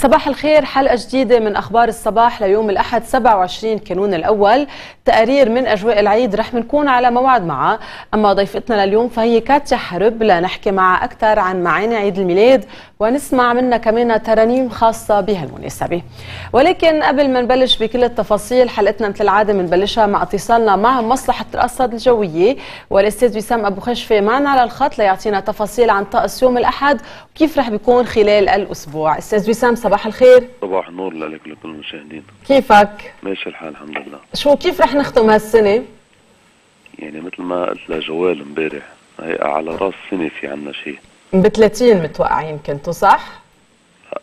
صباح الخير، حلقة جديدة من أخبار الصباح ليوم الأحد 27 كانون الأول. تقارير من أجواء العيد رح نكون على موعد معها، أما ضيفتنا لليوم فهي كاتيا حرب لنحكي معها أكثر عن معاني عيد الميلاد ونسمع منها كمان ترانيم خاصة بهالمناسبة. ولكن قبل ما نبلش بكل التفاصيل حلقتنا مثل العادة بنبلشها مع اتصالنا مع مصلحة الأرصاد الجوية، والأستاذ وسام أبو خشفي معنا على الخط ليعطينا تفاصيل عن طقس يوم الأحد وكيف رح بيكون خلال الأسبوع. أستاذ وسام صباح الخير. صباح النور لك لكل المشاهدين. كيفك؟ ماشي الحال الحمد لله. شو كيف رح نختم هالسنة؟ يعني مثل ما قلت لجوال امبارح هي على راس سنة في عنا شيء. ب30 متوقعين كنتوا صح؟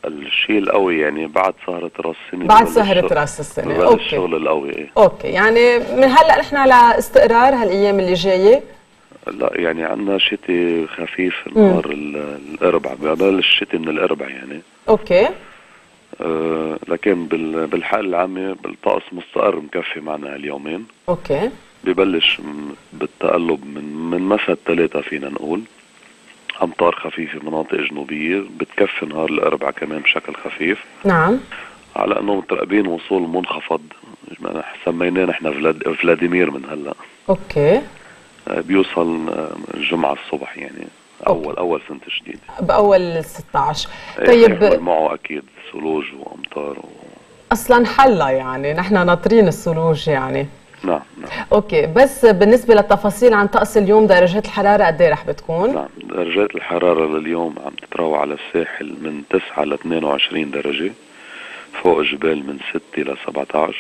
الشيء القوي يعني بعد سهرة راس السنة. بعد سهرة راس السنة. اوكي. الشغل القوي ايه. اوكي يعني من هلا نحن على استقرار هالايام اللي جاية. لا يعني عندنا شتاء خفيف نهار الاربعاء، ببلش الشتاء من الاربعاء يعني. اوكي. لكن بالحالة العامة الطقس مستقر مكفي معنا هاليومين. اوكي. ببلش بالتقلب من مساء 3 فينا نقول. أمطار خفيفة مناطق جنوبية بتكفي نهار الأربعاء كمان بشكل خفيف. نعم. على أنه متراقبين وصول منخفض سميناه نحن فلاديمير من هلا. اوكي. بيوصل الجمعة الصبح يعني أول سنة جديدة. بأول 16. طيب معه أكيد ثلوج وأمطار أصلا حلا يعني نحن ناطرين الثلوج يعني. نعم نعم. اوكي بس بالنسبه للتفاصيل عن طقس اليوم درجات الحراره قد ايه رح بتكون؟ نعم درجات الحراره لليوم عم تتراوح على الساحل من 9 ل 22 درجه، فوق الجبال من 6 ل 17،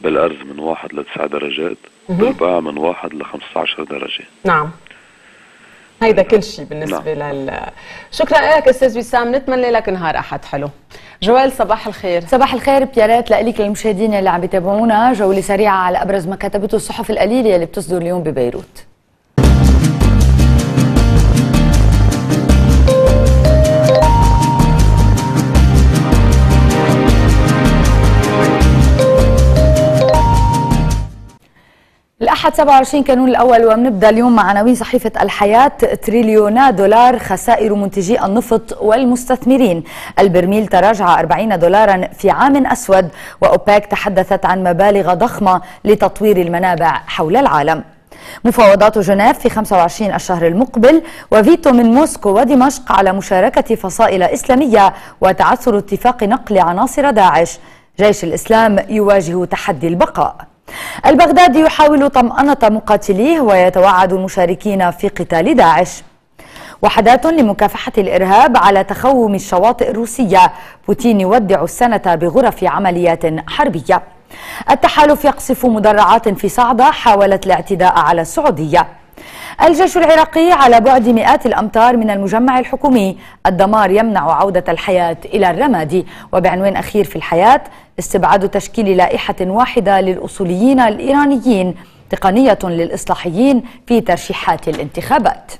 بالارز من 1 ل 9 درجات، بالبقع من 1 ل 15 درجه. نعم هيدا كل شيء بالنسبه نعم. شكرا لك استاذ وسام، نتمنى لك نهار احد حلو. جويل صباح الخير. صباح الخير بيارات لأليك للمشاهدين اللي عم بيتابعونا. جولة سريعة على أبرز ما كتبته الصحف القليلة اللي بتصدر اليوم ببيروت. الأحد 27 كانون الأول وبنبدأ اليوم مع عناوين صحيفة الحياة. تريليونا دولار خسائر منتجي النفط والمستثمرين. البرميل تراجع 40 دولارا في عام أسود. وأوباك تحدثت عن مبالغ ضخمة لتطوير المنابع حول العالم. مفاوضات جنيف في 25 الشهر المقبل. وفيتو من موسكو ودمشق على مشاركة فصائل إسلامية وتعثر اتفاق نقل عناصر داعش. جيش الإسلام يواجه تحدي البقاء. البغدادي يحاول طمأنة مقاتليه ويتوعد المشاركين في قتال داعش. وحدات لمكافحة الإرهاب على تخوم الشواطئ الروسية. بوتين يودع السنة بغرف عمليات حربية. التحالف يقصف مدرعات في صعدة حاولت الاعتداء على السعودية. الجيش العراقي على بعد مئات الأمتار من المجمع الحكومي. الدمار يمنع عودة الحياة إلى الرمادي. وبعنوان أخير في الحياة استبعاد تشكيل لائحة واحدة للأصوليين الإيرانيين، تقنية للإصلاحيين في ترشيحات الانتخابات.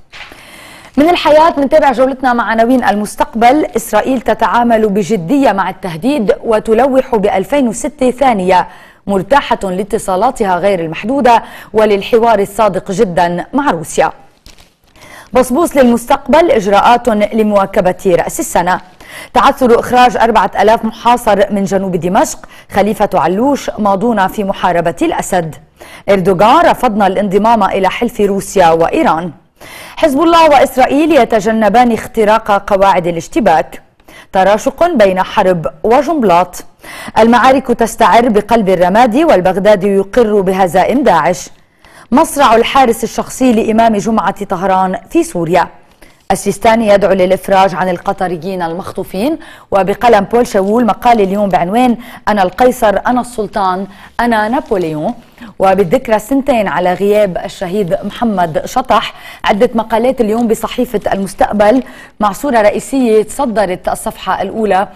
من الحياة منتابع جولتنا مع عناوين المستقبل. إسرائيل تتعامل بجدية مع التهديد وتلوح ب 2006 ثانية، مرتاحة لاتصالاتها غير المحدودة وللحوار الصادق جدا مع روسيا. بصبوص للمستقبل إجراءات لمواكبة رأس السنة. تعثر إخراج 4000 محاصر من جنوب دمشق. خليفة علوش ماضونة في محاربة الأسد. إردوغان رفضنا الانضمام إلى حلف روسيا وإيران. حزب الله وإسرائيل يتجنبان اختراق قواعد الاشتباك. تراشق بين حرب وجنبلاط. المعارك تستعر بقلب الرمادي والبغدادي يقر بهزائم داعش. مصرع الحارس الشخصي لإمام جمعة طهران في سوريا. السيستاني يدعو للإفراج عن القطريين المخطوفين. وبقلم بول شاول مقال اليوم بعنوان أنا القيصر أنا السلطان أنا نابليون. وبالذكرى السنتين على غياب الشهيد محمد شطح، عدة مقالات اليوم بصحيفة المستقبل مع صورة رئيسية تصدرت الصفحة الأولى.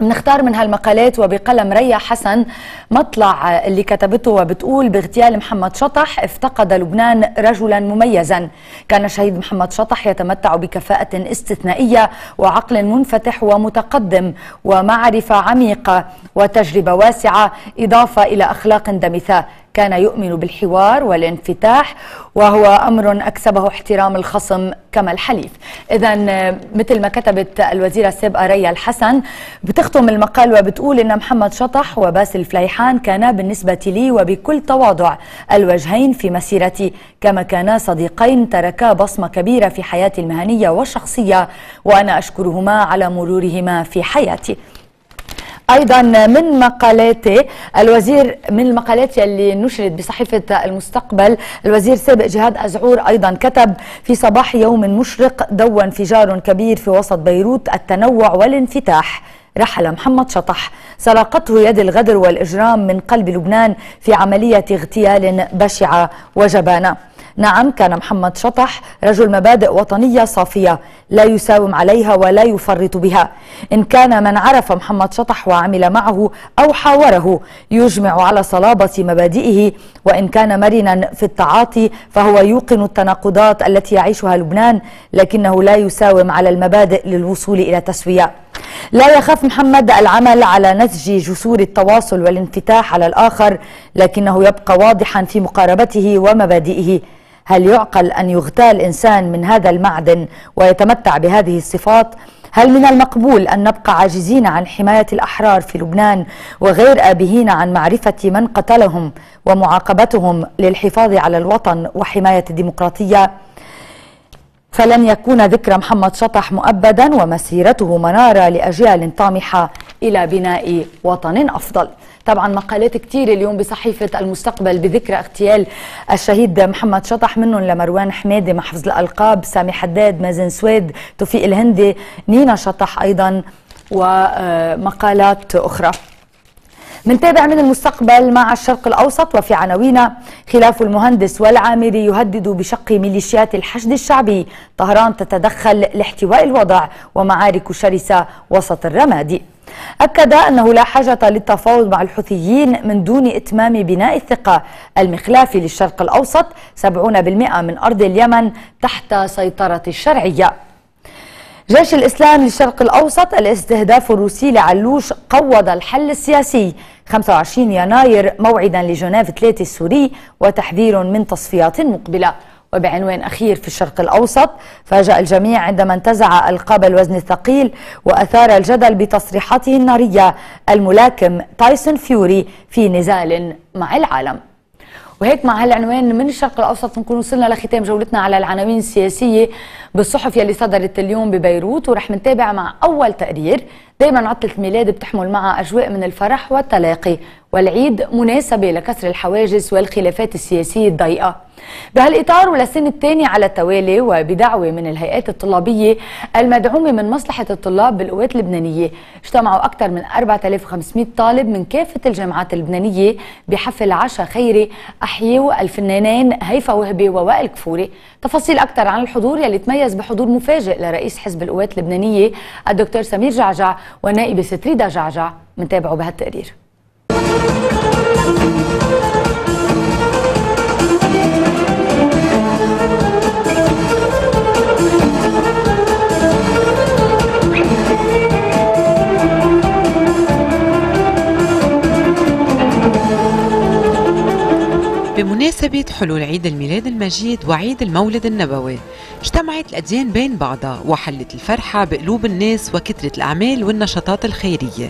بنختار من هالمقالات وبقلم ريا حسن مطلع اللي كتبته وبتقول باغتيال محمد شطح افتقد لبنان رجلا مميزا. كان الشهيد محمد شطح يتمتع بكفاءة استثنائية وعقل منفتح ومتقدم ومعرفة عميقة وتجربة واسعة، إضافة إلى أخلاق دمثاء. كان يؤمن بالحوار والانفتاح، وهو أمر أكسبه احترام الخصم كما الحليف. إذن مثل ما كتبت الوزيرة سيب أريال الحسن، بتختم المقال وبتقول إن محمد شطح وباسل فليحان كانا بالنسبة لي وبكل تواضع الوجهين في مسيرتي، كما كانا صديقين تركا بصمة كبيرة في حياتي المهنية والشخصية، وأنا أشكرهما على مرورهما في حياتي. أيضا من المقالات اللي نشرت بصحيفة المستقبل، الوزير السابق جهاد ازعور أيضا كتب: في صباح يوم مشرق ضوى انفجار كبير في وسط بيروت التنوع والانفتاح، رحل محمد شطح، سرقته يد الغدر والإجرام من قلب لبنان في عملية اغتيال بشعة وجبانة. نعم، كان محمد شطح رجل مبادئ وطنية صافية لا يساوم عليها ولا يفرط بها. إن كان من عرف محمد شطح وعمل معه أو حاوره يجمع على صلابة مبادئه، وإن كان مرنا في التعاطي فهو يوقن التناقضات التي يعيشها لبنان، لكنه لا يساوم على المبادئ للوصول إلى تسوية. لا يخاف محمد العمل على نسج جسور التواصل والانفتاح على الآخر، لكنه يبقى واضحا في مقاربته ومبادئه. هل يعقل أن يغتال إنسان من هذا المعدن ويتمتع بهذه الصفات؟ هل من المقبول أن نبقى عاجزين عن حماية الأحرار في لبنان وغير آبهين عن معرفة من قتلهم ومعاقبتهم للحفاظ على الوطن وحماية الديمقراطية؟ فلن يكون ذكرى محمد شطح مؤبدا، ومسيرته منارة لأجيال طامحة إلى بناء وطن أفضل. طبعا مقالات كتير اليوم بصحيفة المستقبل بذكرى اغتيال الشهيد محمد شطح، منهم لمروان حميدي، محفوظ الألقاب، سامي حداد، مازن سويد، توفيق الهندي، نينا شطح أيضا، ومقالات أخرى. منتابع من المستقبل مع الشرق الأوسط، وفي عناوينا: خلاف المهندس والعامري يهدد بشق ميليشيات الحشد الشعبي، طهران تتدخل لاحتواء الوضع، ومعارك شرسة وسط الرمادي. أكد أنه لا حاجة للتفاوض مع الحوثيين من دون إتمام بناء الثقة المخلافي للشرق الأوسط، 70% من أرض اليمن تحت سيطرة الشرعية. جيش الإسلام للشرق الأوسط: الاستهداف الروسي لعلوش قوض الحل السياسي، 25 يناير موعدا لجنيف 3 السوري، وتحذير من تصفيات مقبلة. وبعنوان أخير في الشرق الأوسط: فاجأ الجميع عندما انتزع ألقاب الوزن الثقيل، وأثار الجدل بتصريحاته النارية الملاكم تايسون فيوري في نزال مع العالم. وهيك مع هالعنوان من الشرق الأوسط نكون وصلنا لختام جولتنا على العناوين السياسية بالصحف يلي صدرت اليوم ببيروت، ورح نتابع مع أول تقرير. دايما عطلة الميلاد بتحمل معها أجواء من الفرح والتلاقي، والعيد مناسبة لكسر الحواجز والخلافات السياسية الضيقة. بهالإطار وللسنة الثانية على التوالي، وبدعوة من الهيئات الطلابية المدعومة من مصلحة الطلاب بالقوات اللبنانية، اجتمعوا أكثر من 4500 طالب من كافة الجامعات اللبنانية بحفل عشاء خيري أحيوا الفنانين هيفاء وهبي ووائل كفوري. تفاصيل أكثر عن الحضور يلي تميز بحضور مفاجئ لرئيس حزب القوات اللبنانية الدكتور سمير جعجع ونائبة ستريدة جعجع، منتابعوا بهالتقرير. بمناسبة حلول عيد الميلاد المجيد وعيد المولد النبوي، اجتمعت الأديان بين بعضها وحلت الفرحة بقلوب الناس وكثرة الأعمال والنشاطات الخيرية،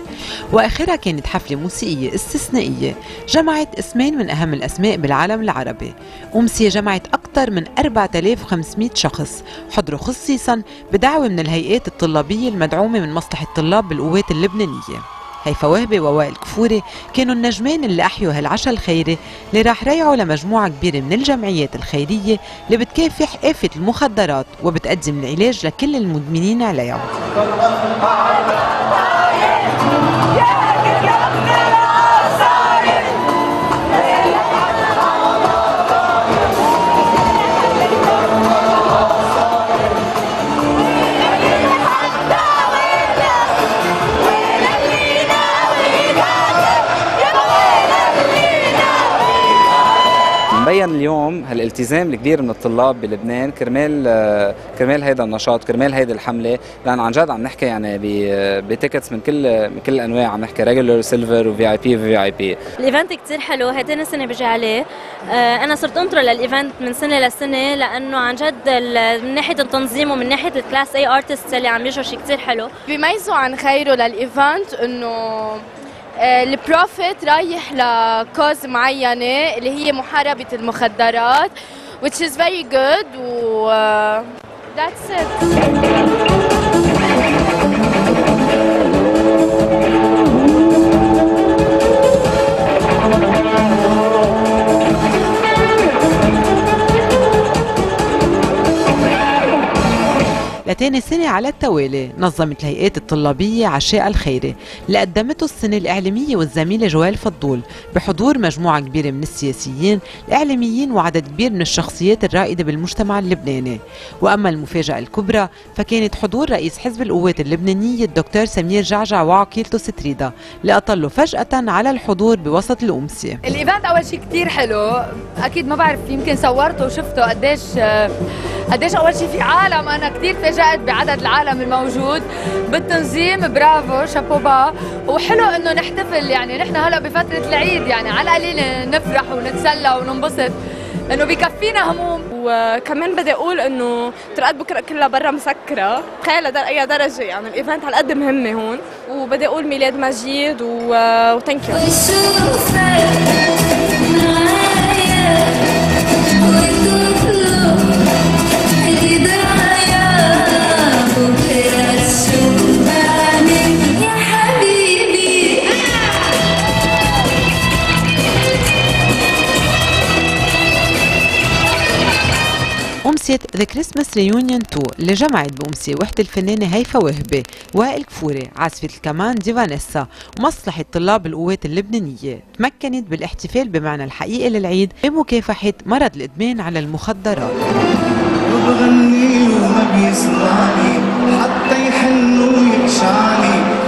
وآخرها كانت حفلة موسيقية استثنائية جمعت اسمين من أهم الأسماء بالعالم العربي. أمسية جمعت أكثر من 4500 شخص حضروا خصيصا بدعوة من الهيئات الطلابية المدعومة من مصلحة الطلاب بالقوات اللبنانية. هيفاء وهبي ووائل كفوري كانوا النجمين اللي أحيوا هالعشاء الخيري اللي راح ريعوا لمجموعة كبيرة من الجمعيات الخيرية اللي بتكافح آفة المخدرات وبتقدم العلاج لكل المدمنين عليها. بين اليوم هالالتزام الكبير من الطلاب بلبنان كرمال هيدا النشاط، كرمال هيدي الحمله، لان عن جد عم نحكي يعني بتيكتس من كل الانواع، عم نحكي ريجولر سيلفر وفي اي بي الايفنت كثير حلو، هي ثاني سنه بجي عليه. انا صرت انطر للايفنت من سنه لسنه، لانه عن جد من ناحيه التنظيم ومن ناحيه الكلاس اي ارتست اللي عم يجوا شيء كثير حلو. بيميزوا عن خيره للايفنت انه البروفيت رايح لكوز معينه اللي هي محاربه المخدرات which is very good و that's it. لتاني سنة على التوالي نظمت الهيئات الطلابية عشاء الخيري اللي قدمته السنة الإعلامية والزميلة جويل فضول بحضور مجموعة كبيرة من السياسيين الإعلاميين وعدد كبير من الشخصيات الرائدة بالمجتمع اللبناني. وأما المفاجأة الكبرى فكانت حضور رئيس حزب القوات اللبنانية الدكتور سمير جعجع وعقيلته ستريدة اللي أطلوا فجأة على الحضور بوسط الأمسية. الإيفنت أول شيء كتير حلو، أكيد ما بعرف يمكن صورته وشفته قديش أول شيء في عالم. أنا كتير فاجأت بعدد العالم الموجود، بالتنظيم برافو شابوبا، وحلو انه نحتفل. يعني نحن هلا بفترة العيد، يعني على القليل نفرح ونتسلى وننبسط، انه بكفينا هموم. وكمان بدي اقول انه طرقات بكره كلها برا مسكره، تخيل لاي درجه يعني الايفنت على قد مهمه هون. وبدي اقول ميلاد مجيد وثانك يو. أمسية ذا كريسماس ريونيون 2 اللي جمعت بأمسية وحدة الفنانة هيفاء وهبي، وائل كفوري، عازفة الكمان دي فانيسا، ومصلحة طلاب القوات اللبنانية، تمكنت بالاحتفال بمعنى الحقيقي للعيد بمكافحة مرض الإدمان على المخدرات. وبغني وما بيسمعني حتى يحن ويكشعني.